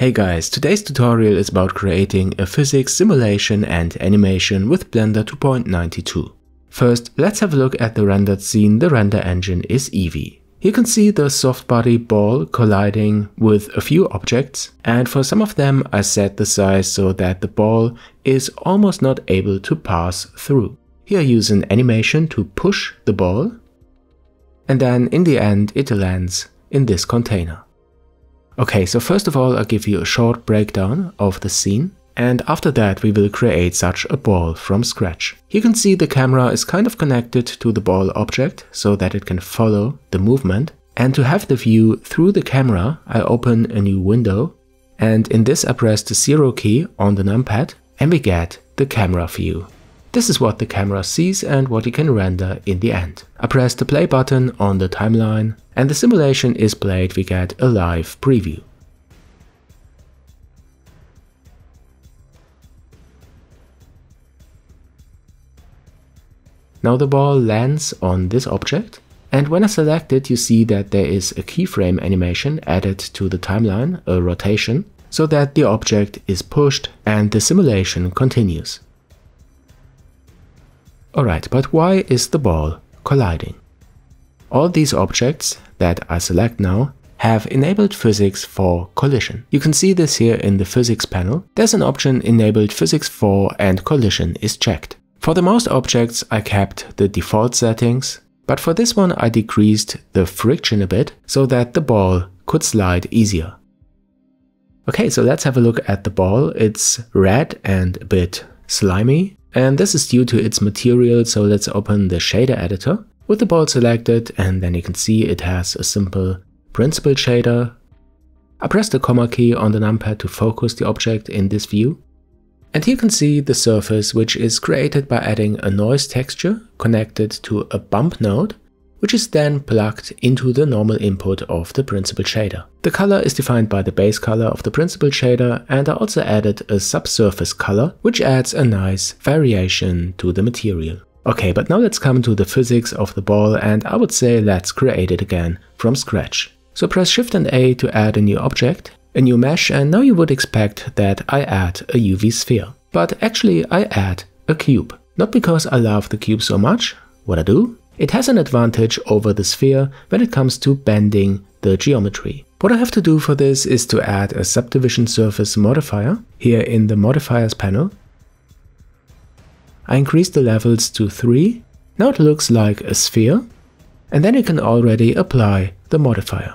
Hey guys, today's tutorial is about creating a physics simulation and animation with Blender 2.92. First, let's have a look at the rendered scene. The render engine is Eevee. You can see the soft body ball colliding with a few objects, and for some of them I set the size so that the ball is almost not able to pass through. Here I use an animation to push the ball, and then in the end it lands in this container. Okay, so first of all I'll give you a short breakdown of the scene, and after that we will create such a ball from scratch. You can see the camera is kind of connected to the ball object so that it can follow the movement, and to have the view through the camera I open a new window, and in this I press the 0 key on the numpad and we get the camera view. This is what the camera sees and what it can render in the end. I press the play button on the timeline and the simulation is played. We get a live preview. Now the ball lands on this object, and when I select it you see that there is a keyframe animation added to the timeline, a rotation, so that the object is pushed and the simulation continues. Alright, but why is the ball colliding? All these objects that I select now have enabled physics for collision. You can see this here in the physics panel. There's an option enabled physics for and collision is checked. For the most objects I kept the default settings, but for this one I decreased the friction a bit so that the ball could slide easier. Okay, so let's have a look at the ball. It's red and a bit slimy. And this is due to its material, so let's open the shader editor with the ball selected, and then you can see it has a simple principle shader. I press the comma key on the numpad to focus the object in this view. And here you can see the surface, which is created by adding a noise texture connected to a bump node, which is then plugged into the normal input of the principal shader. The color is defined by the base color of the principal shader, and I also added a subsurface color, which adds a nice variation to the material. Okay, but now let's come to the physics of the ball, and I would say let's create it again from scratch. So press Shift and A to add a new object, a new mesh, and now you would expect that I add a UV sphere. But actually I add a cube. Not because I love the cube so much, what I do? It has an advantage over the sphere when it comes to bending the geometry. What I have to do for this is to add a subdivision surface modifier here in the modifiers panel. I increase the levels to 3. Now it looks like a sphere, and then you can already apply the modifier.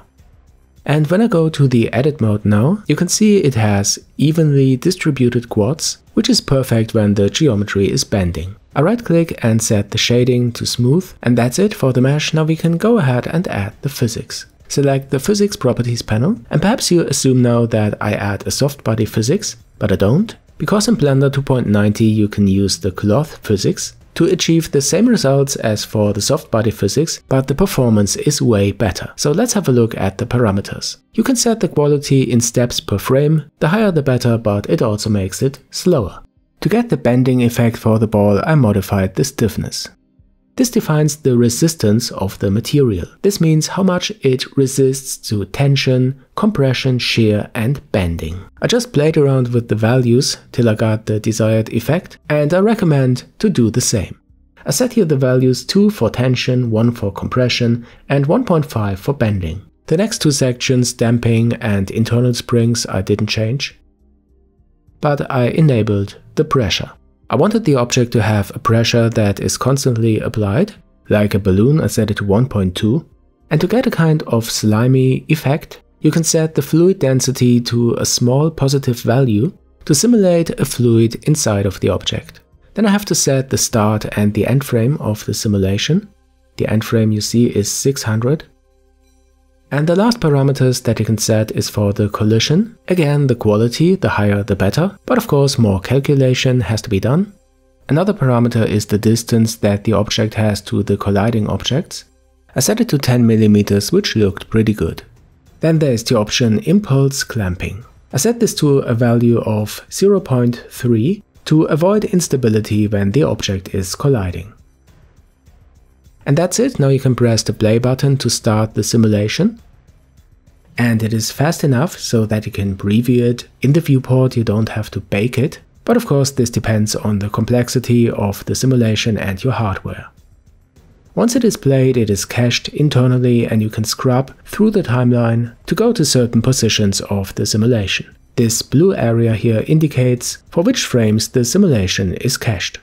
And when I go to the edit mode now, you can see it has evenly distributed quads, which is perfect when the geometry is bending. I right click and set the shading to smooth, and that's it for the mesh. Now we can go ahead and add the physics. Select the physics properties panel, and perhaps you assume now that I add a soft body physics, but I don't, because in Blender 2.90 you can use the cloth physics to achieve the same results as for the soft body physics, but the performance is way better. So let's have a look at the parameters. You can set the quality in steps per frame, the higher the better, but it also makes it slower. To get the bending effect for the ball, I modified the stiffness. This defines the resistance of the material. This means how much it resists to tension, compression, shear and bending. I just played around with the values till I got the desired effect, and I recommend to do the same. I set here the values 2 for tension, 1 for compression and 1.5 for bending. The next two sections, damping and internal springs, I didn't change, but I enabled the pressure. I wanted the object to have a pressure that is constantly applied, like a balloon. I set it to 1.2, and to get a kind of slimy effect you can set the fluid density to a small positive value to simulate a fluid inside of the object. Then I have to set the start and the end frame of the simulation. The end frame you see is 600. And the last parameters that you can set is for the collision. Again, the quality, the higher the better, but of course more calculation has to be done. Another parameter is the distance that the object has to the colliding objects. I set it to 10 mm, which looked pretty good. Then there is the option impulse clamping. I set this to a value of 0.3 to avoid instability when the object is colliding. And that's it. Now you can press the play button to start the simulation. and it is fast enough so that you can preview it in the viewport, you don't have to bake it. But of course this depends on the complexity of the simulation and your hardware. Once it is played, it is cached internally and you can scrub through the timeline to go to certain positions of the simulation. This blue area here indicates for which frames the simulation is cached.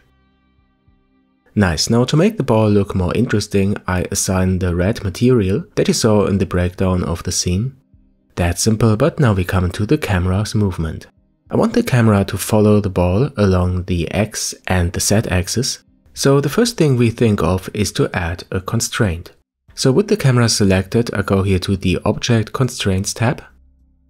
Nice, now to make the ball look more interesting, I assign the red material that you saw in the breakdown of the scene. That's simple, but now we come to the camera's movement. I want the camera to follow the ball along the X and the Z axis. So the first thing we think of is to add a constraint. So with the camera selected, I go here to the Object Constraints tab,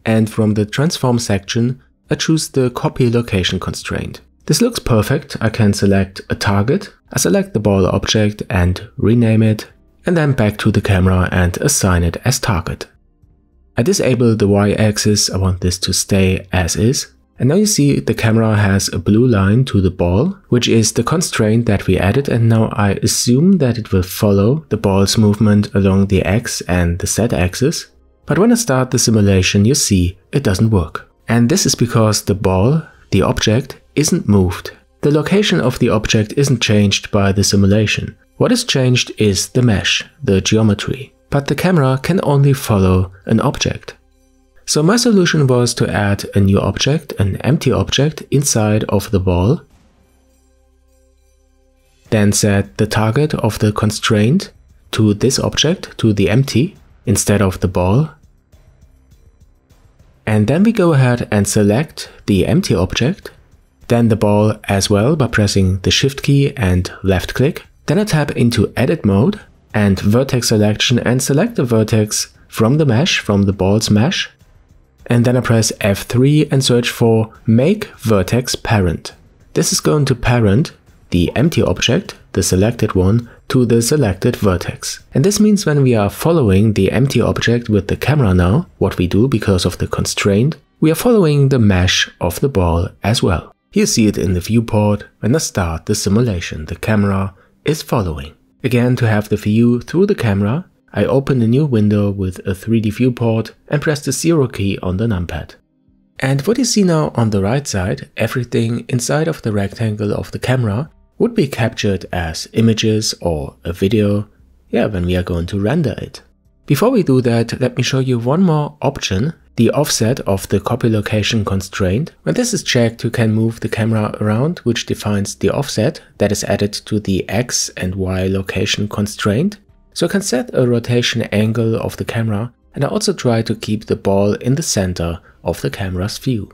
and from the Transform section I choose the Copy Location constraint. This looks perfect. I can select a target, I select the ball object and rename it, and then back to the camera and assign it as target. I disable the Y-axis, I want this to stay as is. And now you see the camera has a blue line to the ball, which is the constraint that we added, and now I assume that it will follow the ball's movement along the X and the Z axis. But when I start the simulation, you see it doesn't work. And this is because the ball, the object, isn't moved. The location of the object isn't changed by the simulation. What is changed is the mesh, the geometry. But the camera can only follow an object. So my solution was to add a new object, an empty object, inside of the ball. Then set the target of the constraint to this object, to the empty, instead of the ball. And then we go ahead and select the empty object, then the ball as well by pressing the Shift key and left click. Then I tap into Edit mode and vertex selection and select the vertex from the mesh, from the ball's mesh. And then I press F3 and search for Make Vertex Parent. This is going to parent the empty object, the selected one, to the selected vertex. And this means when we are following the empty object with the camera now, what we do because of the constraint, we are following the mesh of the ball as well. You see it in the viewport. When I start the simulation, the camera is following. Again, to have the view through the camera, I open a new window with a 3D viewport and press the 0 key on the numpad. And what you see now on the right side, everything inside of the rectangle of the camera would be captured as images or a video, when we are going to render it. Before we do that, let me show you one more option, the offset of the copy location constraint. When this is checked, you can move the camera around, which defines the offset that is added to the X and Y location constraint. So I can set a rotation angle of the camera, and I also try to keep the ball in the center of the camera's view.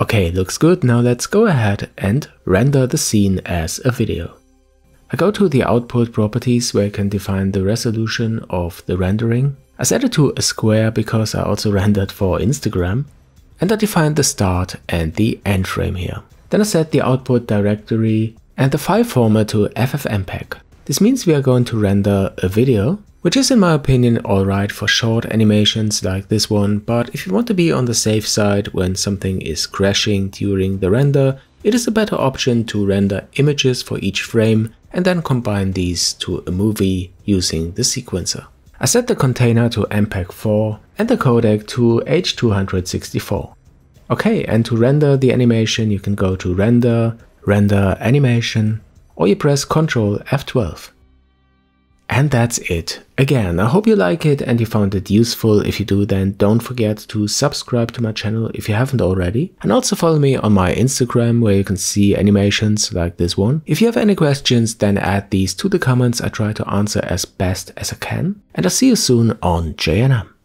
Okay, looks good. Now let's go ahead and render the scene as a video. I go to the output properties where I can define the resolution of the rendering. I set it to a square because I also rendered for Instagram. And I define the start and the end frame here. Then I set the output directory and the file format to FFmpeg. This means we are going to render a video, which is in my opinion alright for short animations like this one, but if you want to be on the safe side when something is crashing during the render, it is a better option to render images for each frame and then combine these to a movie using the sequencer. I set the container to MPEG-4 and the codec to H.264. Okay, and to render the animation you can go to Render, Render Animation, or you press Ctrl F12. And that's it. Again, I hope you like it and you found it useful. If you do, then don't forget to subscribe to my channel if you haven't already. And also follow me on my Instagram where you can see animations like this one. If you have any questions, then add these to the comments. I try to answer as best as I can. And I'll see you soon on JNM.